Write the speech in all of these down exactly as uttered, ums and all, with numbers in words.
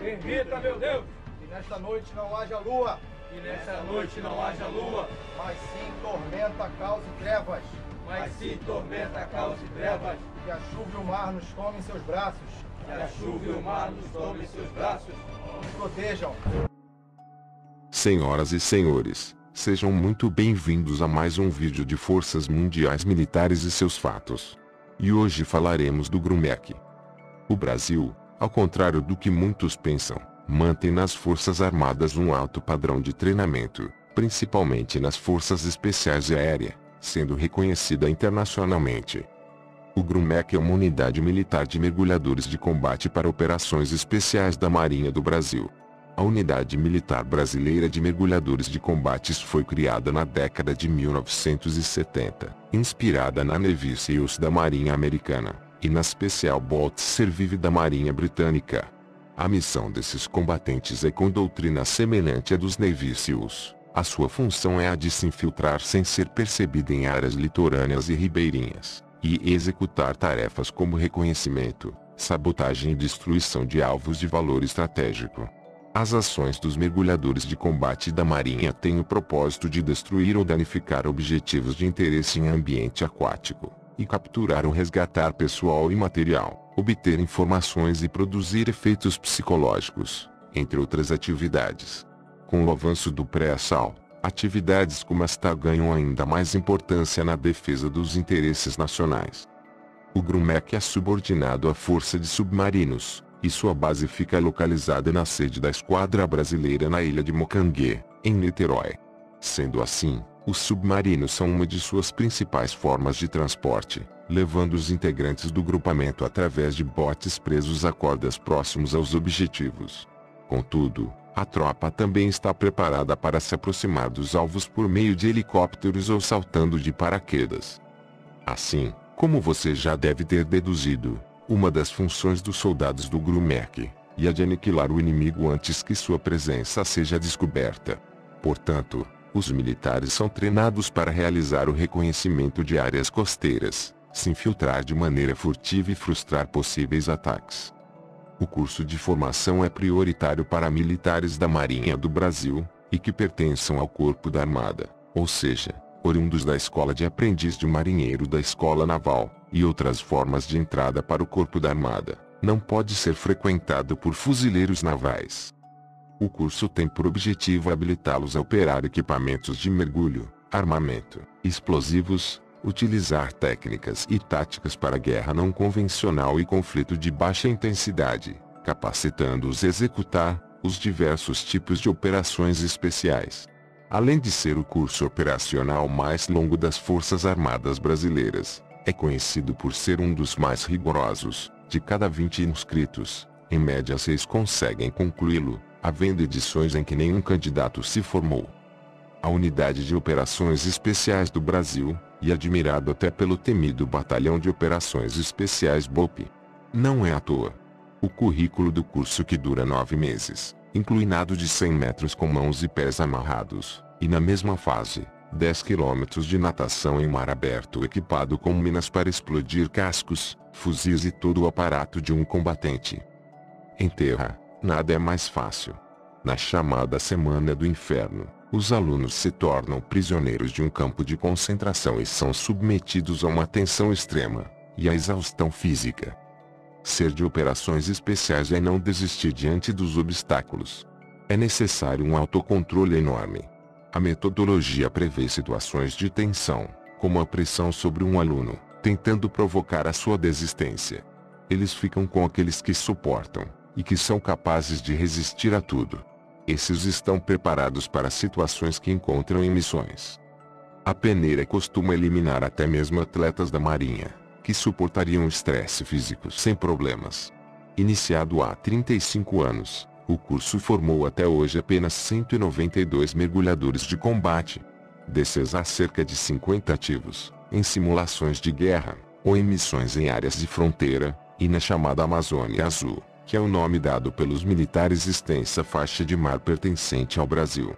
Permita, meu Deus, que nesta noite não haja lua, que nesta noite não haja lua, mas sim tormenta, caos e trevas, mas sim tormenta, caos e trevas, que a chuva e o mar nos tomem seus braços, que a chuva e o mar nos tomem seus braços, nos protejam. Senhoras e senhores, sejam muito bem-vindos a mais um vídeo de Forças Mundiais Militares e Seus Fatos. E hoje falaremos do Grumec. O Brasil, ao contrário do que muitos pensam, mantém nas Forças Armadas um alto padrão de treinamento, principalmente nas Forças Especiais e Aérea, sendo reconhecida internacionalmente. O Grumec é uma unidade militar de mergulhadores de combate para operações especiais da Marinha do Brasil. A Unidade Militar Brasileira de Mergulhadores de Combates foi criada na década de mil novecentos e setenta, inspirada na Navy SEALs da Marinha Americana, e na Special Boat Service da Marinha Britânica. A missão desses combatentes é com doutrina semelhante à dos Navy SEALs. A sua função é a de se infiltrar sem ser percebida em áreas litorâneas e ribeirinhas, e executar tarefas como reconhecimento, sabotagem e destruição de alvos de valor estratégico. As ações dos mergulhadores de combate da Marinha têm o propósito de destruir ou danificar objetivos de interesse em ambiente aquático, e capturar ou resgatar pessoal e material, obter informações e produzir efeitos psicológicos, entre outras atividades. Com o avanço do pré-assalto, atividades como esta ganham ainda mais importância na defesa dos interesses nacionais. O Grumec é subordinado à Força de Submarinos, e sua base fica localizada na sede da Esquadra Brasileira na ilha de Mocangue, em Niterói. Sendo assim, os submarinos são uma de suas principais formas de transporte, levando os integrantes do grupamento através de botes presos a cordas próximos aos objetivos. Contudo, a tropa também está preparada para se aproximar dos alvos por meio de helicópteros ou saltando de paraquedas. Assim, como você já deve ter deduzido, uma das funções dos soldados do Grumec é a de aniquilar o inimigo antes que sua presença seja descoberta. Portanto, os militares são treinados para realizar o reconhecimento de áreas costeiras, se infiltrar de maneira furtiva e frustrar possíveis ataques. O curso de formação é prioritário para militares da Marinha do Brasil, e que pertençam ao Corpo da Armada, ou seja, oriundos da Escola de Aprendiz de Marinheiro da Escola Naval, e outras formas de entrada para o Corpo da Armada, não pode ser frequentado por fuzileiros navais. O curso tem por objetivo habilitá-los a operar equipamentos de mergulho, armamento, explosivos, utilizar técnicas e táticas para guerra não convencional e conflito de baixa intensidade, capacitando-os a executar os diversos tipos de operações especiais. Além de ser o curso operacional mais longo das Forças Armadas Brasileiras, é conhecido por ser um dos mais rigorosos. De cada vinte inscritos, em média seis conseguem concluí-lo, havendo edições em que nenhum candidato se formou. A Unidade de Operações Especiais do Brasil, e admirado até pelo temido Batalhão de Operações Especiais BOPE. Não é à toa. O currículo do curso, que dura nove meses, inclinado de cem metros com mãos e pés amarrados, e na mesma fase, dez quilômetros de natação em mar aberto equipado com minas para explodir cascos, fuzis e todo o aparato de um combatente. Em terra, nada é mais fácil. Na chamada Semana do Inferno, os alunos se tornam prisioneiros de um campo de concentração e são submetidos a uma tensão extrema, e à exaustão física. Ser de operações especiais é não desistir diante dos obstáculos. É necessário um autocontrole enorme. A metodologia prevê situações de tensão, como a pressão sobre um aluno, tentando provocar a sua desistência. Eles ficam com aqueles que suportam, e que são capazes de resistir a tudo. Esses estão preparados para situações que encontram em missões. A peneira costuma eliminar até mesmo atletas da Marinha, que suportariam estresse físico sem problemas. Iniciado há trinta e cinco anos, o curso formou até hoje apenas cento e noventa e dois mergulhadores de combate. Desses há cerca de cinquenta ativos, em simulações de guerra, ou em missões em áreas de fronteira, e na chamada Amazônia Azul, que é o nome dado pelos militares extensa faixa de mar pertencente ao Brasil.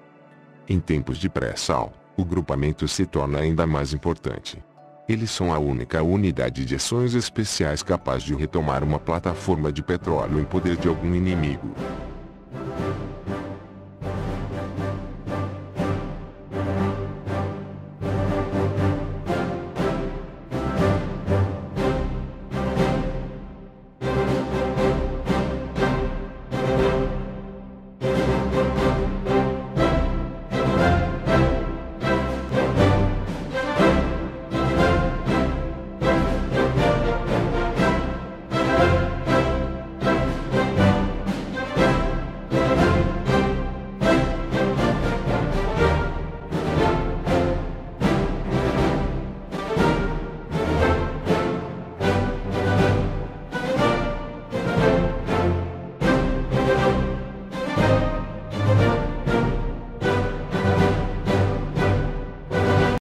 Em tempos de pré-sal, o grupamento se torna ainda mais importante. Eles são a única unidade de ações especiais capaz de retomar uma plataforma de petróleo em poder de algum inimigo.